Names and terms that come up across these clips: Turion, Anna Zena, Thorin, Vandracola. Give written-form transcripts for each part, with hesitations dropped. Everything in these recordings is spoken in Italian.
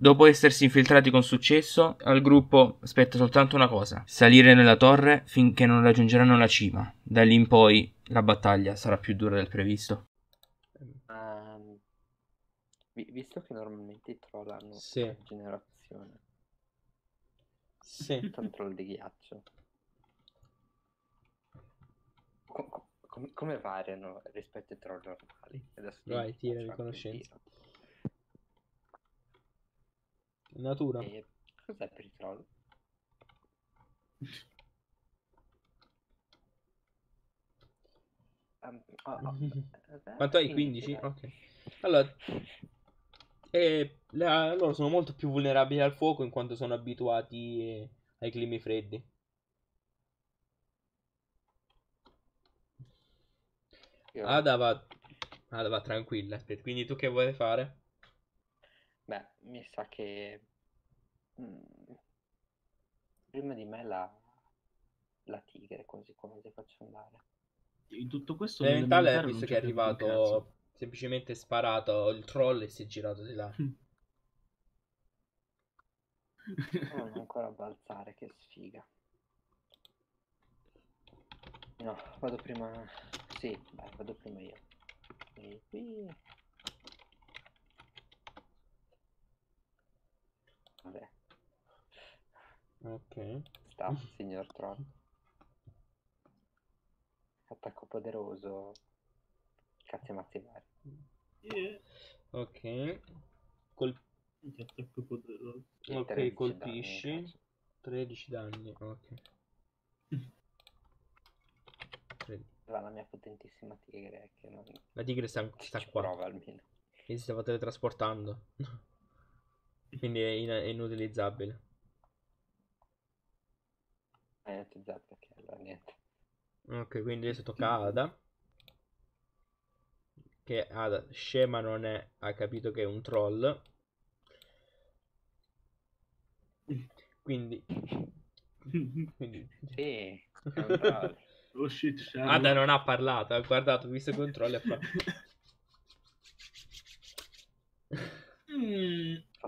Dopo essersi infiltrati con successo, al gruppo spetta soltanto una cosa: salire nella torre finché non raggiungeranno la cima. Da lì in poi la battaglia sarà più dura del previsto. Visto che normalmente trollano la generazione, sì, un troll di ghiaccio, come variano rispetto ai troll normali? Adesso vai, tira di conoscenza. Natura. Cos'è per i troll? Quanto hai? 15? Ok. Allora, loro sono molto più vulnerabili al fuoco in quanto sono abituati ai climi freddi. Ada va tranquilla. Aspetta, quindi tu che vuoi fare? Beh, mi sa che prima di me la tigre, così come ti faccio andare. In tutto questo l'elementale, visto che è arrivato, semplicemente sparato il troll e si è girato di là. Non ancora balzare, che sfiga. No, vado prima. Sì, dai, vado prima io. E qui. Vabbè. Ok. Sta, signor troll. Attacco poderoso. Cazzo, mazzi vari. Ok. Attacco poderoso. Ok, colpisci. Danni. 13 danni. Ok. Va la mia potentissima tigre. Che non... La tigre sta qua. Prova almeno. Quindi stava teletrasportando. Quindi è inutilizzabile. È inutilizzabile, ok, allora niente. Ok, quindi adesso tocca a Ada. Che Ada, scema non è, ha capito che è un troll. Quindi... Sì, è un troll. Oh shit, Ada non ha parlato, ha guardato, visto che è un troll e fa...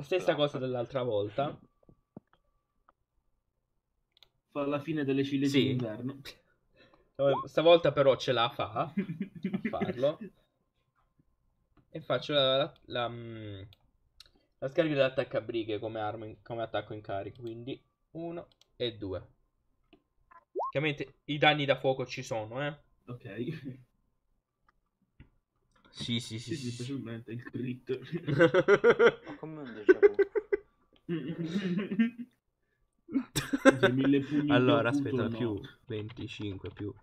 Stessa cosa dell'altra volta. Fa la fine delle ciliegie d'inverno. Stavolta però ce la fa a farlo. E faccio la scarica dell'attaccabrighe come attacco in carico. Quindi 1 e 2. Ovviamente i danni da fuoco ci sono, eh. Ok. Sì, facilmente il crit. Ma come un déjà vu? Allora, aspetta, più 25, più...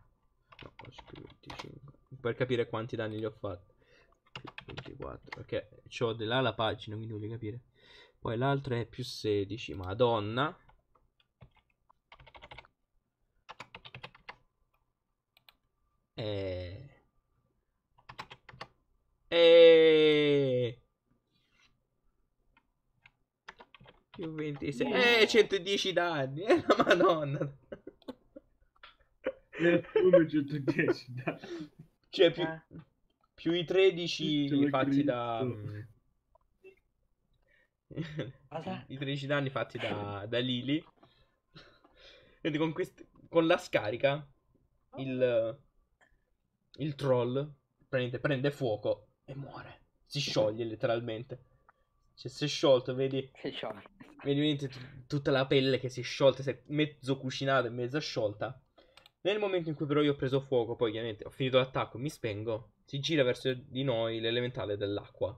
No, più 25. Per capire quanti danni gli ho fatti. 24, perché c'ho di là la pagina, quindi voglio capire. Poi l'altra è più 16, madonna. Più 26, 110 danni, la madonna. 110 danni. Cioè più i 13 fatti da i 13 danni fatti da Lily. Quindi con la scarica il troll prende fuoco e muore, si scioglie letteralmente. Cioè si è sciolto, vedi? Vedi tutta la pelle che si è sciolta, si è mezzo cucinata e mezzo sciolta. Nel momento in cui però io ho preso fuoco, poi ovviamente ho finito l'attacco, mi spengo, si gira verso di noi l'elementale dell'acqua,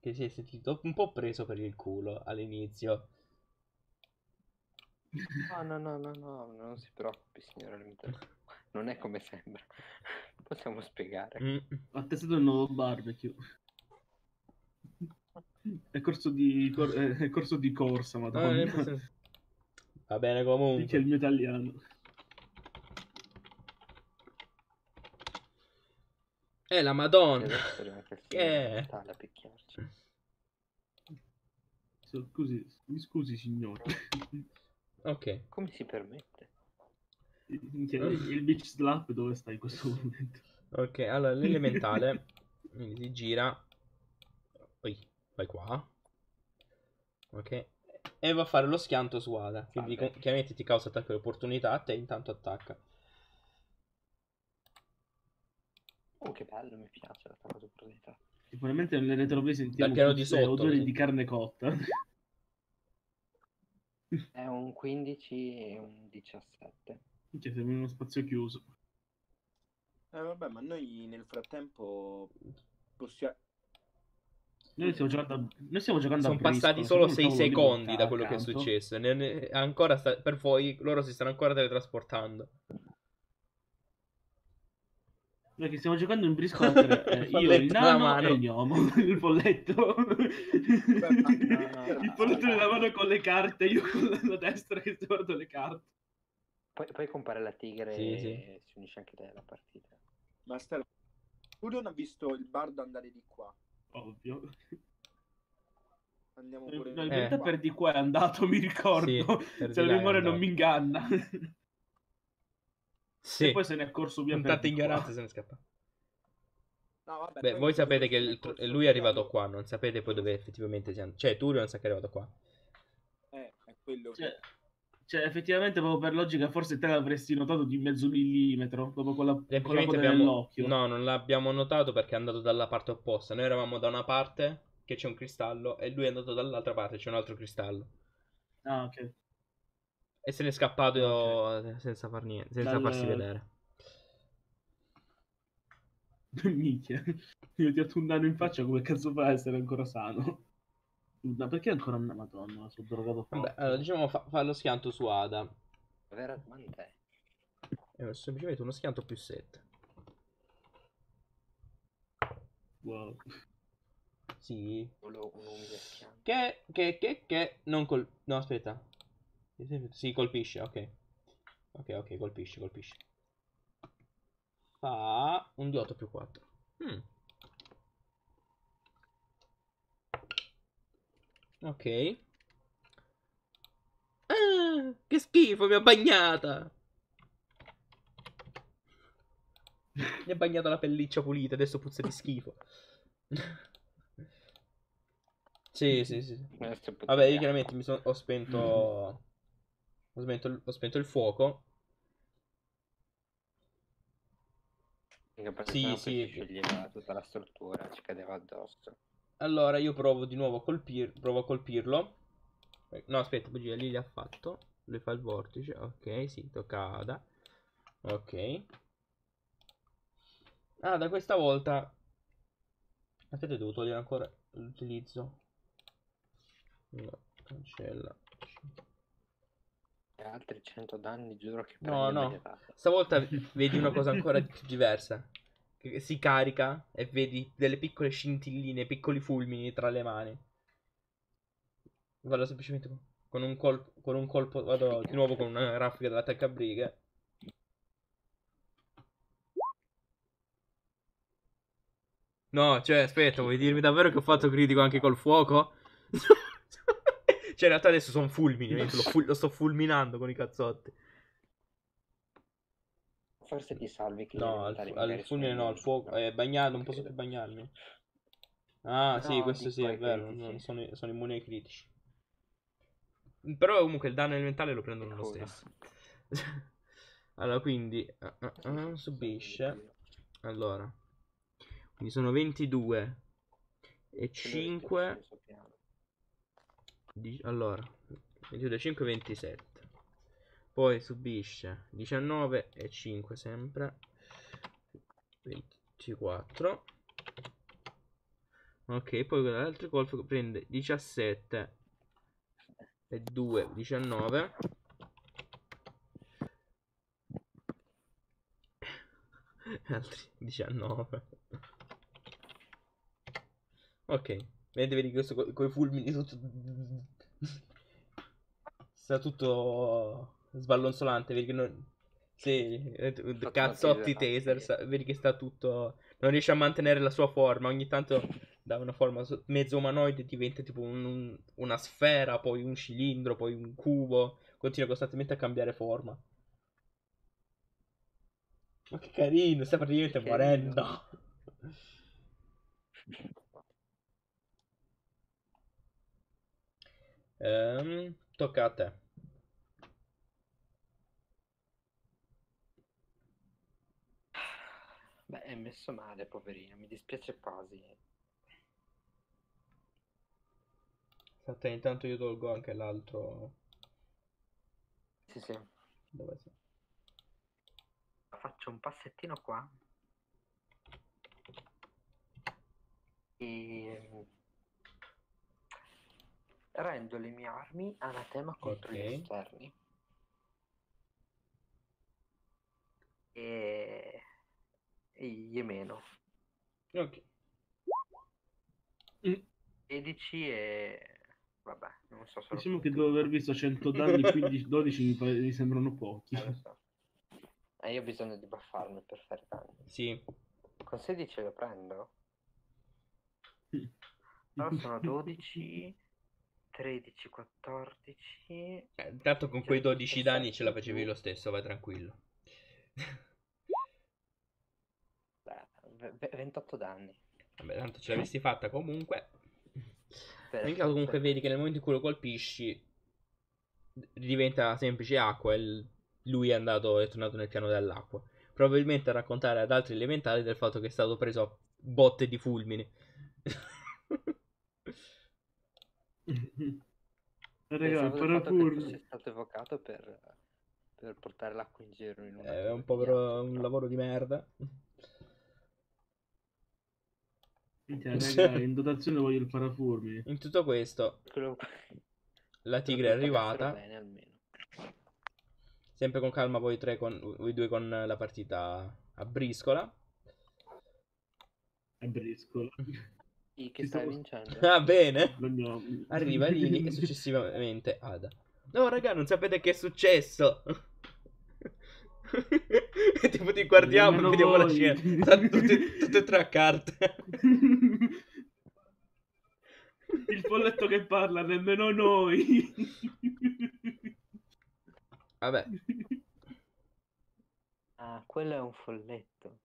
che si è sentito un po' preso per il culo all'inizio. No, non si preoccupi, signor elementale. Non è come sembra. Possiamo spiegare. Ho testato il nuovo barbecue. È corso di corsa, madonna. Va bene comunque. Dice il mio italiano. La madonna. Che mi scusi signore. Ok. Come si permette? Il bitch slap dove sta in questo momento? Ok, allora l'elementale si gira. Oi. Vai qua. Ok. E va a fare lo schianto su Ada. Quindi chiaramente ti causa attacco l'opportunità. A te intanto attacca. Oh, che bello, mi piace l'attacco d'opportunità. Sicuramente nelle trovi sentiamo odori di carne cotta. È un 15 e un 17. Cioè, siamo in uno spazio chiuso. Vabbè, ma noi nel frattempo possiamo... Noi stiamo giocando sono a passati solo 6 secondi da quello che è successo. Ancora per voi, loro si stanno ancora teletrasportando. Noi che stiamo giocando in briscola io, il nano e il gnomo. Il polletto. Il polletto nella mano con le carte, io con la destra che guardo le carte. Poi compare la tigre e si unisce anche te alla partita. Ma Stella, tu non ha visto il bardo andare di qua? Ovvio. Andiamo pure in realtà per di qua è andato, mi ricordo. Sì, se la memoria non mi inganna. Sì. E poi se ne è corso via. Puntate ignoranza, se ne scappa. No, vabbè, beh, voi sapete che lui è arrivato qua, non sapete poi dove effettivamente siamo. Cioè, Turion sa che è arrivato qua. È quello che... Cioè, effettivamente, proprio per logica, forse te l'avresti notato di mezzo millimetro, proprio con la coda dell'occhio. No, non l'abbiamo notato perché è andato dalla parte opposta. Noi eravamo da una parte, che c'è un cristallo, e lui è andato dall'altra parte, c'è un altro cristallo. Ah, ok. E se ne è scappato senza far niente, senza farsi vedere. Minchia, io ti ho dato un danno in faccia, come cazzo fa a essere ancora sano? Ma perché ancora una madonna? Sono drogato forte. Vabbè, allora, diciamo fa lo schianto su Ada. Vera domanda è semplicemente uno schianto più 7. Wow. Sì. Che non col... No, aspetta. Sì, colpisce, ok. Ok, colpisce. Fa un D8 più 4. Ok. Ah, che schifo, mi ha bagnata. Mi ha bagnata la pelliccia pulita, adesso puzza di schifo. Sì. Vabbè, io chiaramente ho spento... Ho spento il fuoco. Sì. Scioglieva tutta la struttura, ci cadeva addosso. Allora io provo di nuovo a colpirlo. No, aspetta, bugia, lì li ha fatto. Lui fa il vortice, ok, sì, tocca Ada. Ok. Ah, da questa volta... Aspetta, devo togliere ancora l'utilizzo. No, cancella. Altri 100 danni, giuro che... No. Stavolta vedi una cosa ancora diversa. Si carica e vedi delle piccole scintilline, piccoli fulmini tra le mani. Vado semplicemente con un colpo vado di nuovo con una raffica dell'attaccabrighe. No, cioè, aspetta, vuoi dirmi davvero che ho fatto critico anche col fuoco? Cioè, in realtà adesso sono fulmini, lo sto fulminando con i cazzotti. Forse ti salvi. No, al fulmine no, al fuoco è bagnato, non posso più bagnarmi. Ah, no, sì, questo sì, è vero, non sono immune ai critici. Però comunque il danno elementale lo prendono lo stesso. Allora, quindi subisce. Allora, quindi sono 22 e 5. Allora, 22 e 5 27. Poi subisce 19 e 5 sempre, 24. Ok, poi con l'altro colpo prende 17 e 2, 19. Altri 19. Ok, vedi questo con i fulmini tutto... Sta tutto... sballonzolante, vedi che non... Sì, cazzotti taser, vedi che sta tutto... Non riesce a mantenere la sua forma, ogni tanto da una forma mezzo umanoide diventa tipo una sfera, poi un cilindro, poi un cubo, continua costantemente a cambiare forma. Ma che carino, sta praticamente morendo. Tocca a te. Beh, è messo male, poverino. Mi dispiace quasi. Aspetta, intanto io tolgo anche l'altro. Sì, sì. Dove sei? Faccio un passettino qua. E rendo le mie armi anatema contro gli esterni. E Yemeno. Ok. 16 e... Vabbè, non so se... Diciamo che devo aver visto 100 danni, 15, 12 mi sembrano pochi. Io ho bisogno di buffarmi per fare danni. Sì. Con 16 lo prendo? No, sono 12... 13, 14... Tanto con quei 12 danni ce la facevi lo stesso, vai tranquillo. 28 danni. Vabbè, tanto ce l'avresti fatta comunque. Nel caso comunque vedi che nel momento in cui lo colpisci diventa semplice acqua e lui è tornato nel piano dell'acqua. Probabilmente a raccontare ad altri elementari del fatto che è stato preso a botte di fulmine. Raga, però è stato evocato per portare l'acqua in giro in una è un povero un lavoro di merda. Raga, in dotazione voglio il parafulmine. In tutto questo la tigre è arrivata bene, almeno. Sempre con calma voi tre voi due con la partita a briscola. A briscola che stai vincendo. Ah, bene. Arriva Lini e successivamente Ada. No, raga, non sapete che è successo. E tipo ti guardiamo e vediamo la scena. Tutte e tre a carte. Il folletto che parla, nemmeno noi. Vabbè. Ah, quello è un folletto.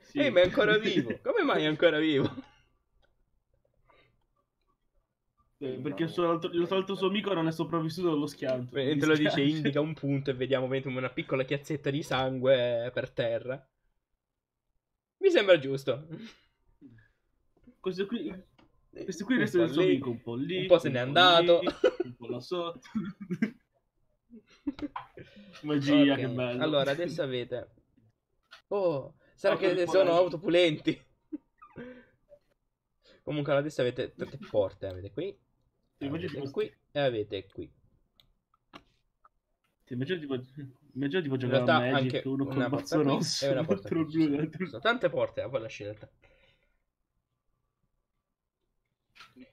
Sì. Ehi, ma è ancora vivo. Come mai è ancora vivo? Perché l'altro suo amico non è sopravvissuto allo schianto. Te lo dice, indica un punto e vediamo una piccola chiazzetta di sangue per terra. Mi sembra giusto. Questo qui resta del suo amico un po' lì. Un po' se n'è andato. Un po' là sotto. Magia, okay. Che bello. Allora, adesso avete... Oh, sarà che sono autopulenti. Comunque adesso avete tante porte. Avete qui. Avete qui e avete qui. Immagino tipo giocare a Magic, uno con un mazzo rosso e una porta blu. Sono tante porte, a voi la scelta.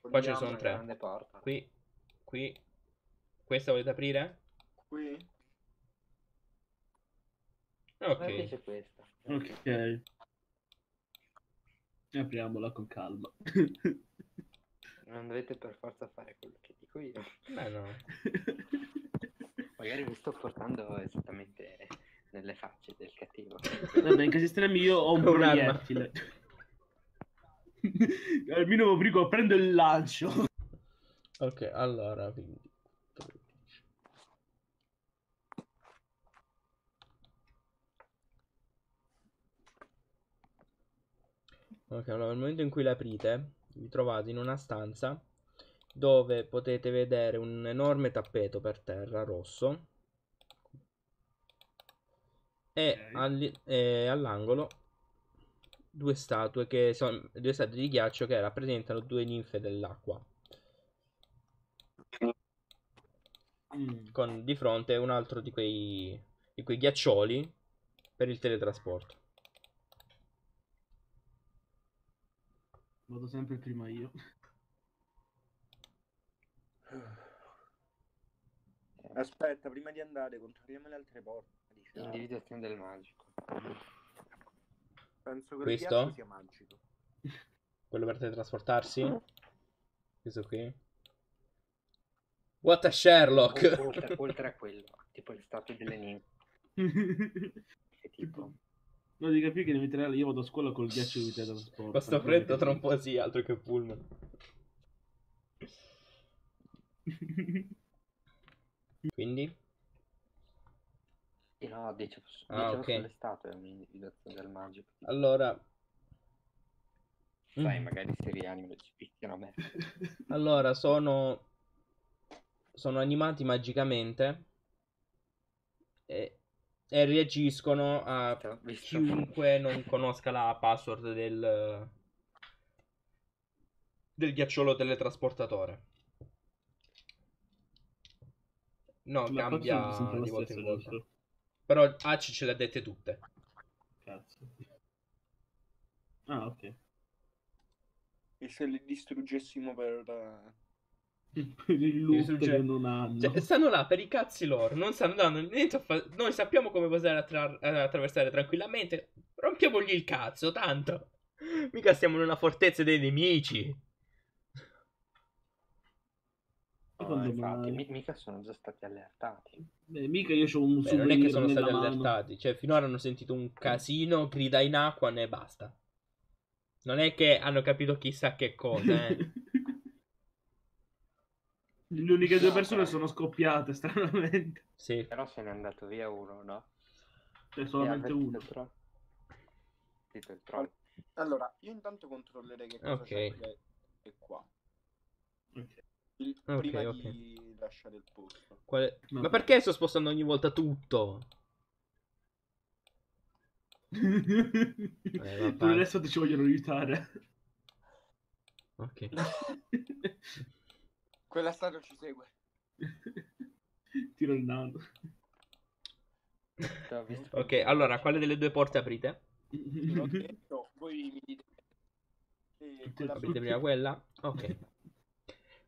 Qua ce ne sono tre. Qui, qui. Questa volete aprire? Qui. Ok. Ok. Apriamola con calma. Non dovete per forza fare quello che dico io. Beh, no. Magari mi sto portando esattamente nelle facce del cattivo. Vabbè, in caso estremo io ho un proiettile. Almeno obbligo, prendo il lancio. Ok, allora, quindi ok, allora nel momento in cui l'aprite vi trovate in una stanza dove potete vedere un enorme tappeto per terra rosso e, all'angolo due statue che sono due statue di ghiaccio che rappresentano due ninfe dell'acqua, con di fronte un altro di quei ghiaccioli per il teletrasporto. Vado sempre prima io. Aspetta, prima di andare controlliamo le altre porte. Individuazione del magico. Penso che questo sia magico. Quello per teletrasportarsi? Questo qui? What a Sherlock! Oltre a quello, tipo le statue delle ninfe. Che tipo... No, di capire che devi tirare, io vado a scuola col ghiaccio di teletrasporto. Questo freddo tra un po' sì, altro che pullman. Quindi? Sì, no, dice okay. Le statue è un'individuazione del magico. Allora... Sai, magari si rianimano e ci picchiano a me. Allora, sono animati magicamente e reagiscono a chiunque non conosca la password del ghiacciolo teletrasportatore. No, la cambia di volta in volta. Però Aci ce le ha dette tutte. Cazzo. Ah, ok. E se li distruggessimo per... per il loot che non hanno. Cioè, stanno là per i cazzi loro, non stanno dando niente a fare. Noi sappiamo come passare attraversare tranquillamente. Rompiamogli il cazzo, tanto. Mica stiamo in una fortezza dei nemici. No, infatti, mica sono già stati allertati. Beh, mica io c'ho un... Beh, non è che sono stati allertati, cioè finora hanno sentito un casino, grida in acqua, ne basta. Non è che hanno capito chissà che cosa, eh. Le uniche due persone sono scoppiate, stranamente. Sì. Però se n'è andato via uno, no? C'è solamente uno. Il troll. Allora, io intanto controllerei che cosa c'è qua. Ok. Prima di lasciare il posto. No. Ma perché sto spostando ogni volta tutto? Adesso ti ci vogliono aiutare. Ok. Quella statua ci segue. Tiro il nano. Ok, allora, quale delle due porte aprite? L'ho detto, voi mi dite. Aprite prima quella? Ok.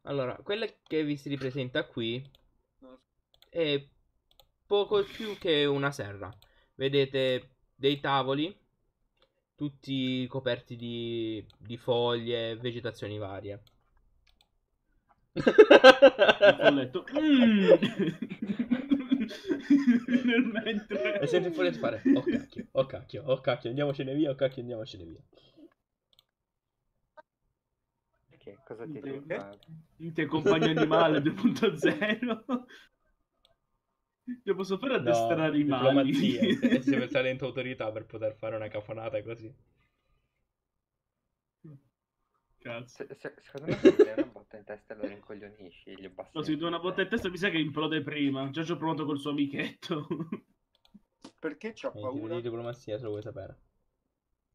Allora, quella che vi si ripresenta qui è poco più che una serra. Vedete dei tavoli, tutti coperti di foglie, vegetazioni varie. E senti il folletto fare, oh cacchio, oh cacchio, oh cacchio, andiamocene via, oh cacchio, andiamocene via. Che cosa ti devo fare? Io ti accompagno animale 2.0. Devo sapere addestrare i mali. Serve il talento autorità per poter fare una cafonata così. Cazzo. Secondo me se ti dai una botta in testa lo rincoglionisci. No, se ti do una botta in testa mi sa che implode prima. Già ci ho provato col suo amichetto. Perché c'ho paura? Di diplomazia se lo vuoi sapere.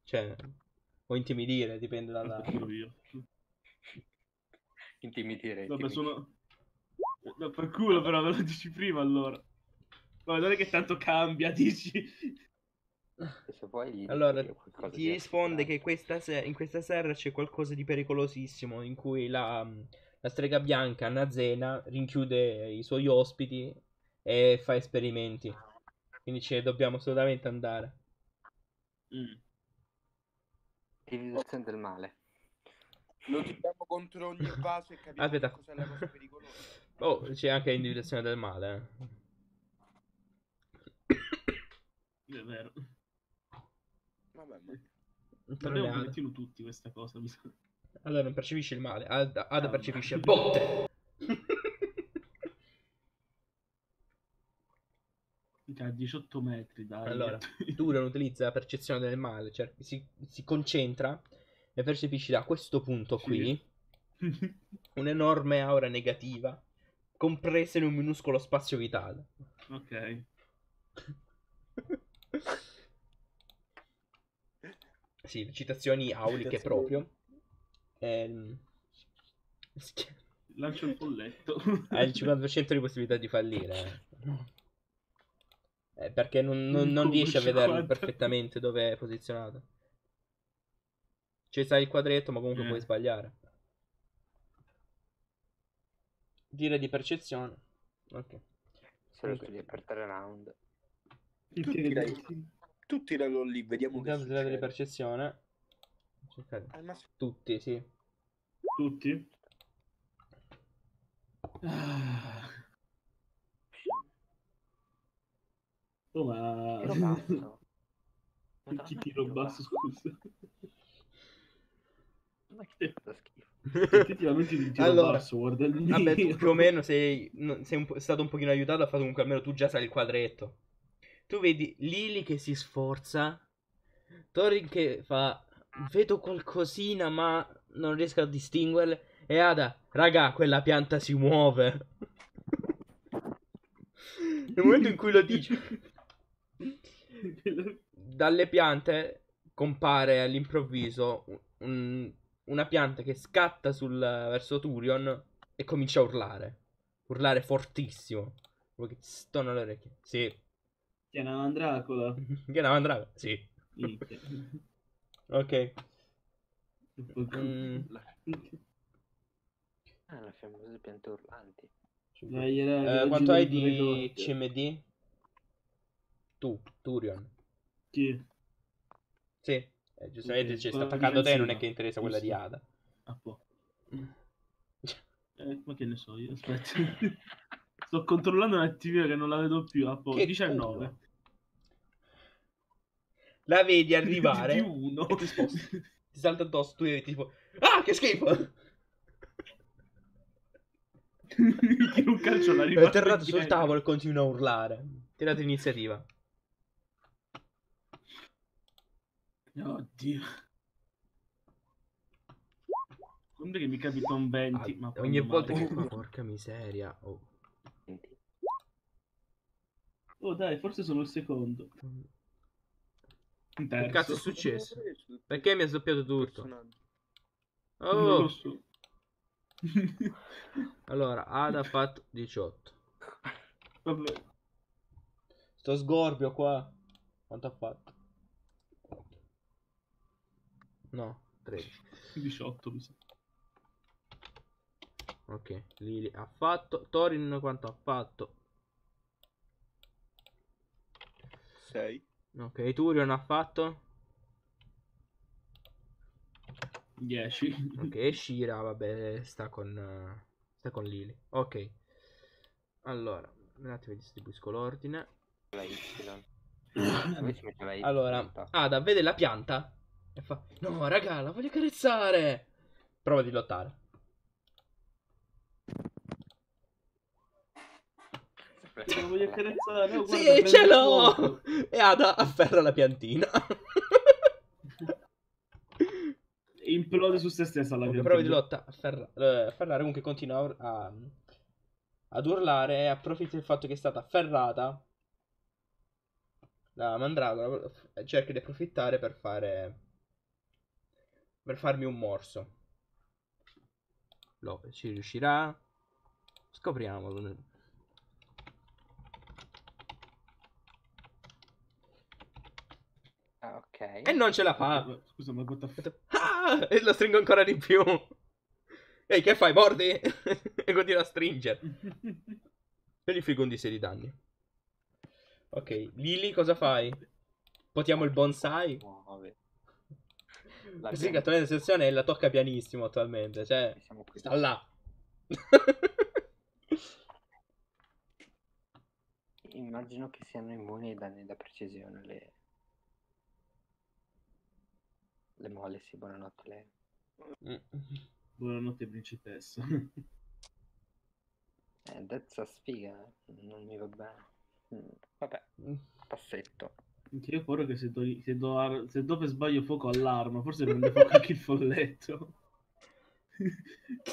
Cioè, o intimidire, dipende dalla... Intimidire. Vabbè, sono... No, per culo però ve lo dici prima allora. Ma non è che tanto cambia, dici. Se poi allora ti risponde che in questa serra c'è qualcosa di pericolosissimo in cui la strega bianca Anna Zena rinchiude i suoi ospiti e fa esperimenti. Quindi ci dobbiamo assolutamente andare. Individuazione del male. Lo tiriamo contro ogni vaso e capiamo cos'è la cosa pericolosa. Oh, c'è anche l'individuazione del male. È vero. Vabbè, dobbiamo metterlo tutti questa cosa. Allora, non percepisce il male. Ada percepisce botte. A 18 metri, dai. Allora, tu non utilizza la percezione del male. Cioè, si concentra e percepisci da questo punto qui un'enorme aura negativa compresa in un minuscolo spazio vitale. Ok. Sì, citazioni auliche proprio. Lancio il polletto. Hai il 50% di possibilità di fallire. Perché non riesci a vederlo perfettamente dove è posizionato. Cioè sai il quadretto ma comunque puoi sbagliare. Dire di percezione. Ok. Se lo studi per 3 round. Tutti da lì, vediamo che succede. Di percezione. Tutti, sì. Tutti? Ah. Oh, ma... Tiro basso. Chi tiro basso, scusa. Ma che schifo. Effettivamente mi tiro allora, password. Vabbè, tu più o meno sei stato un pochino aiutato, ha fatto comunque almeno tu già sai il quadretto. Tu vedi Lily che si sforza, Thorin che fa vedo qualcosina ma non riesco a distinguerle, e Ada, raga, quella pianta si muove. Nel momento in cui lo dice, dalle piante compare all'improvviso una pianta che scatta verso Turion e comincia a urlare fortissimo. Quello che ti stona le orecchie. Sì. Che è una mandracola. Che è una mandracola, sì. Ok. Ah, le famose piante urlanti. Dai, quanto hai di CMD? Tu, Turion. Chi? Sì, giustamente ci sta attaccando te, non è che interessa quella di Ada. Ah, po'. Ma che ne so io, aspetta. Sto controllando un'attività che non la vedo più, ah, po'. 19. Culo. La vedi arrivare di uno. E ti sposti. Ti salta addosso, tu e tipo, ah, che schifo! Tiro un calcio alla riva. È atterrato sul tavolo e continua a urlare. Tirate iniziativa. Oddio. Sembra che mi capita un 20. Ma ogni volta che fa, porca miseria. Oh dai, forse sono il secondo. Che cazzo è successo? Perché mi ha sdoppiato tutto? Oh. Allora, Ada ha fatto 18. Vabbè. Sto sgorbio qua. Quanto ha fatto? No, 13. 18 mi sa. Ok, Lily ha fatto. Thorin quanto ha fatto? 6. Ok, Turion ha fatto 10. Ok, Shira, vabbè, sta con Lily. Ok. Allora, un attimo distribuisco l'ordine. Allora, Ada vede la pianta e fa, no, raga, la voglio carezzare. Prova di lottare. La voglio carezzare. No, guarda, sì, ce l'ho! E Ada afferra la piantina. Implode su se stessa la piantina. Prova di lotta, afferrare, comunque continua ad urlare e approfitta del fatto che è stata afferrata la mandragola, cerca di approfittare per farmi un morso. Lopez ci riuscirà? Scopriamolo. Ah, ok. E non ce la fa. Scusa, ma ah! E la stringo ancora di più. Ehi, che fai? Mordi? E continua a stringere. E gli frigo un di 6 di danni. Ok, Lily, cosa fai? Potiamo il bonsai? No, vabbè. La sensazione è la tocca pianissimo attualmente, cioè sta là. Immagino che siano immuni ai danni da precisione le mole, sì, buonanotte lei. Buonanotte principessa. Dezza sfiga, non mi va bene. Vabbè, passetto. Io ho paura che se dopo sbaglio fuoco all'arma, forse prende fuoco anche il folletto.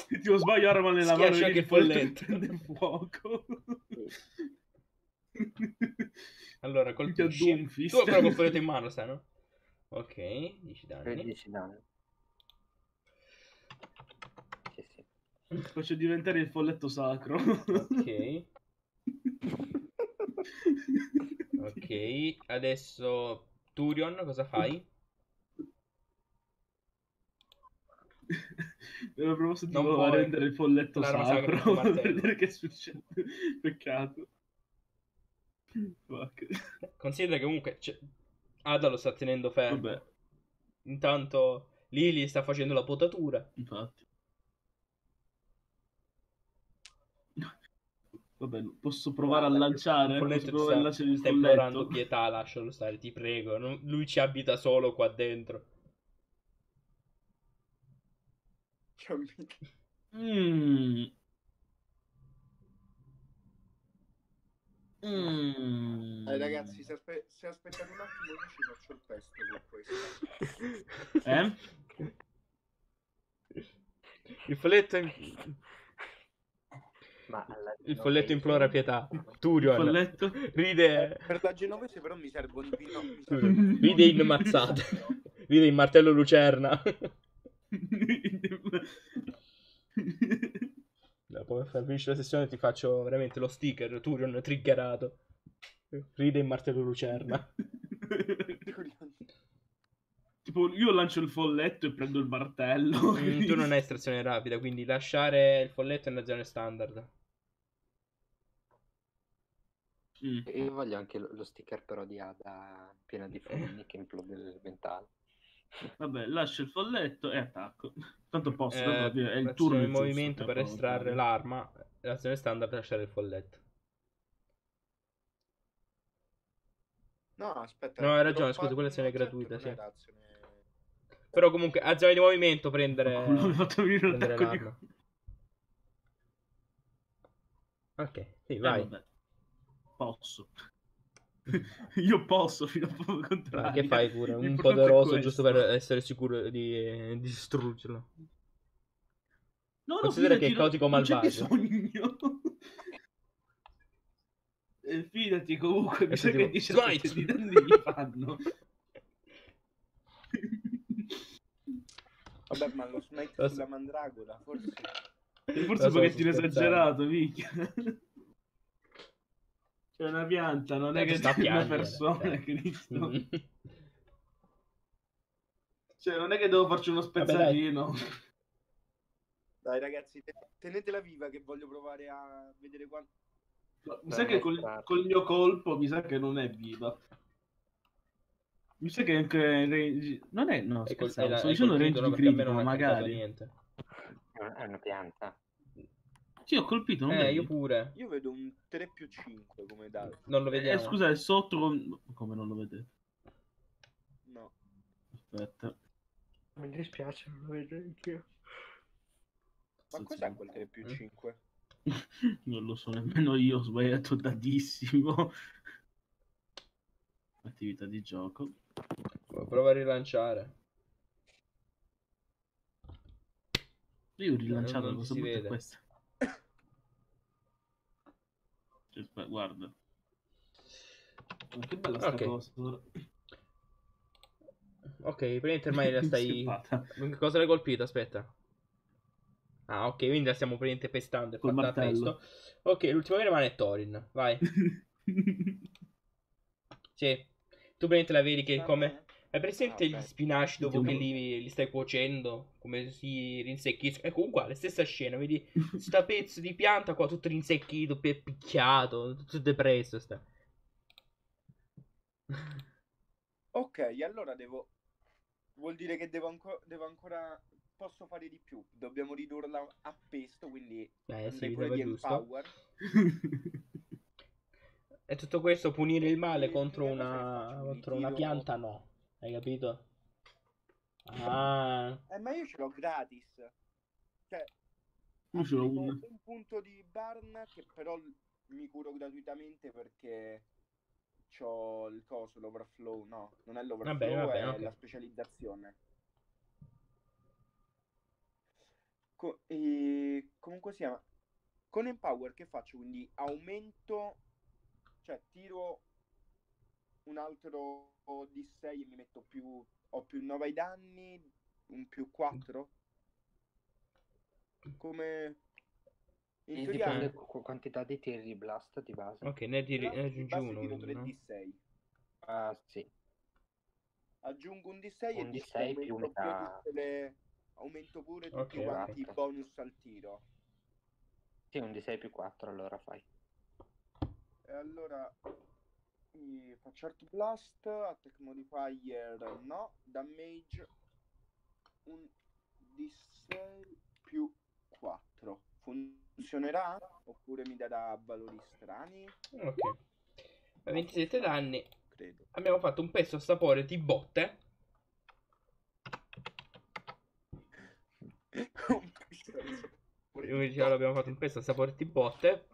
Tipo sbaglio arma nella mano e il folletto prende fuoco. Allora, colpisci. Tu ancora con il folletto in mano, sai, no? Ok, 10 danni. 10 danni. Sì, sì. Faccio diventare il folletto sacro. Ok. Ok, adesso Turion, cosa fai? Avevo proposto di rendere il folletto sacro per vedere che succede. Peccato. Fuck. Considera che comunque Ada lo sta tenendo fermo. Vabbè. Intanto Lily sta facendo la potatura. Infatti. Vabbè, posso provare a lanciare? Stai implorando pietà, lascialo stare, ti prego. Lui ci abita solo qua dentro. Camilla. Ragazzi, se aspettate un attimo io ci faccio il testo con questo. Il folletto il folletto implora pietà. Turio folletto... ride. Per la genovese però mi serve un vino. Ride in mazzata. Ride in martello lucerna. Dopo per finire la sessione ti faccio veramente lo sticker Turion triggerato. Ride in martello lucerna. Tipo io lancio il folletto e prendo il martello. Quindi... tu non hai estrazione rapida, quindi lasciare il folletto è una azione standard. Io voglio anche lo sticker però di Ada piena di fogli che implode il mentale. Vabbè, lascio il folletto e attacco. Tanto posso, è il turno di movimento per estrarre l'arma. L'azione standard è lasciare il folletto. No, aspetta. No, hai ragione, scusa, quella azione è gratuita, sì. Però comunque azione di movimento prendere. Non ho fatto venire un attacco di... Ok, sì, vai. Vabbè. Posso. Io posso fino a poco contrario. Ma che fai pure? Un poderoso giusto per essere sicuro di distruggerlo. No, considera che è caotico malvagio. Fidati comunque, mi sa che 17 di danni gli fanno. Vabbè, ma lo smite sulla mandragola, forse... Forse un pochettino esagerato, minchia. C'è una pianta, non è che sta una persona, Cristo. Cioè, non è che devo farci uno spezzatino. Vabbè, dai ragazzi, tenetela viva che voglio provare a vedere quanto... Mi sa che col mio colpo mi sa che non è viva. Mi sa che anche... Non è... No, scherzavo, sto dicendo range di critico, magari. È una pianta. Sì, ho colpito, non io pure. Io vedo un 3+5 come dato. Non lo vediamo. Scusa, è sotto... Come non lo vedete? No. Aspetta. Mi dispiace, non lo vedo anch'io. Ma cos'è quel 3+5? Non lo so nemmeno io, ho sbagliato tantissimo. Attività di gioco. Prova a rilanciare. Io ho rilanciato, non si vede questa. Cioè, guarda. Ma che bella sta cosa. Ok, praticamente ormai la stai... Che cosa l'hai colpita? Aspetta. Ah, ok, quindi la stiamo praticamente pestando. Col martello. Ok, l'ultimo che rimane è Thorin. Vai. Sì. Tu praticamente la vedi che come... Hai presente gli spinaci dopo che li stai cuocendo? Come si rinsechiscono? Ecco, uguale, stessa scena. Vedi, sta pezzo di pianta qua tutto rinsecchito, picchiato, tutto depresso sta. Ok, allora devo... Vuol dire che devo ancora... Posso fare di più, dobbiamo ridurla a pesto, quindi sì, pure di power. E tutto questo punire il male contro una pianta, no, hai capito? Ah. Ma io ce l'ho gratis. Cioè, io ce l'ho un punto di barna che però mi curo gratuitamente perché c'ho il coso, l'overflow, no, non è l'overflow, è okay. La specializzazione. E comunque si chiama con Empower che faccio, quindi aumento, cioè tiro un altro D6 e mi metto più, ho più 9 ai danni, un +4 come in teoria quantità di tiri blast di base. Ok, ne aggiungi uno, tiro 3 D6. Ah sì, aggiungo un D6 e D6 più metà. Aumento pure tutti quanti i bonus al tiro. Sì, un D6 +4 allora fai. E allora faccio Art Blast, Attack Modifier no, Damage un D6 +4. Funzionerà? Oppure mi darà valori strani? Ok. 27 danni. Credo. Abbiamo fatto un pezzo a sapore di botte. l'abbiamo fatto in questo saporti botte.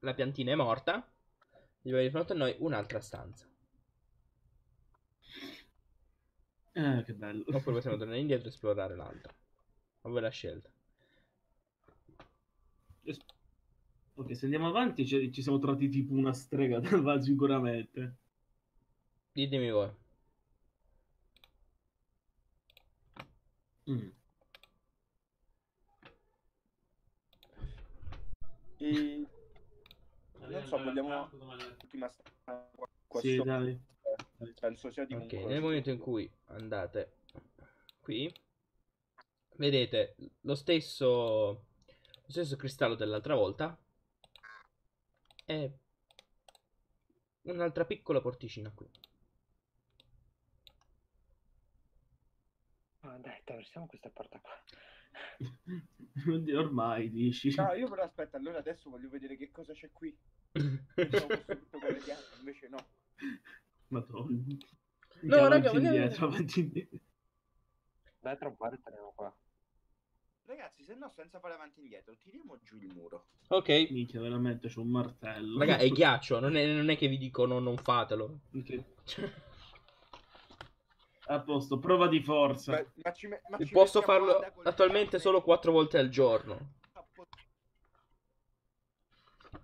La piantina è morta. Abbiamo di fronte a noi un'altra stanza. Che bello. Oppure possiamo tornare indietro e esplorare l'altra. A voi la scelta. Ok, se andiamo avanti ci siamo trovati tipo una strega dal sicuramente. Ditemi voi. E... non so, vogliamo l'ultima stanza qua. Sì, dai. Penso sia di ok, nel momento in cui andate qui vedete lo stesso cristallo dell'altra volta e un'altra piccola porticina qui. Ah, dai, attraversiamo questa porta qua. Ormai dici. No, io però aspetta, allora adesso voglio vedere che cosa c'è qui. Invece no. Madonna. No, raga, dai, tra un po' ritorniamo qua. Ragazzi, se no, senza fare avanti e indietro, tiriamo giù il muro. Ok. Minchia, veramente c'è un martello. Raga, è ghiaccio, non è che vi dico no, non fatelo. Okay. A posto, prova di forza. Beh, ma posso farlo attualmente solo 4 volte al giorno.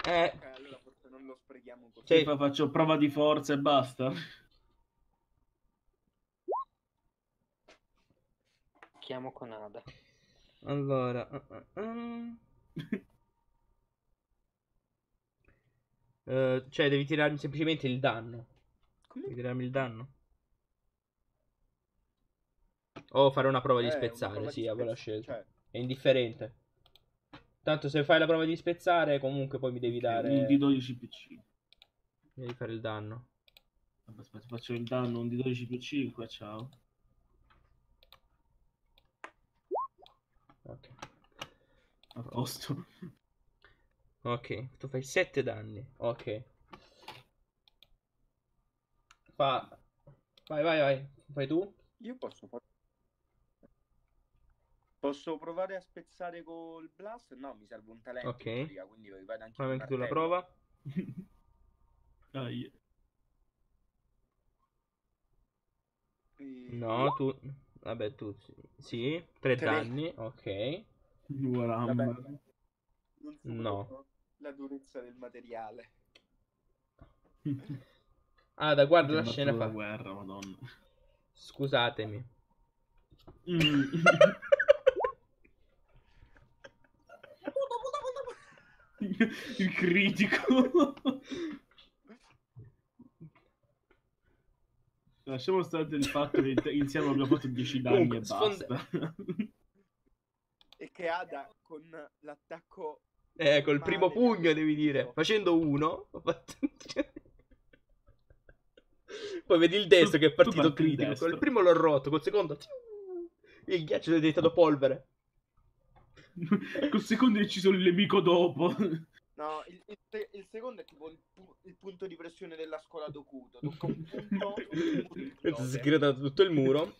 Allora forse non lo sprechiamo così. Sì. Faccio prova di forza e basta. Chiamo con Ada. Allora cioè devi tirarmi semplicemente il danno. Come? Devi tirarmi il danno. O fare una prova di spezzare, prova sì, avevo la scelta. Cioè... è indifferente. Tanto se fai la prova di spezzare, comunque poi mi devi dare... Un di 12 pc. Mi devi fare il danno. Vabbè, aspetta, faccio il danno, un di 12 pc qua, ciao. Ok. A posto. Ok, tu fai 7 danni, ok. Vai. Fai tu? Io posso fare... Posso provare a spezzare col blast? No, mi serve un talento. Ok. Teoria, quindi vado anche fammi tu la prova. Dai. No, tu... Vabbè, tu... Sì, 3 danni. Ok. Vabbè, non so no. La durezza del materiale. Ah, da guarda la scena fa. Guerra, madonna. Scusatemi. Il critico. Lasciamo stare il fatto che insieme abbiamo fatto 10 danni e basta. E che Ada con l'attacco col primo pugno devi dire, facendo uno ho fatto... Poi vedi il destro che è partito critico, il primo l'ho rotto, col secondo il ghiaccio è diventato polvere. Col secondo è ucciso il nemico dopo. No, il secondo è tipo il punto di pressione della scuola Dokuto. Tocca un punto. Si è creato tutto il muro.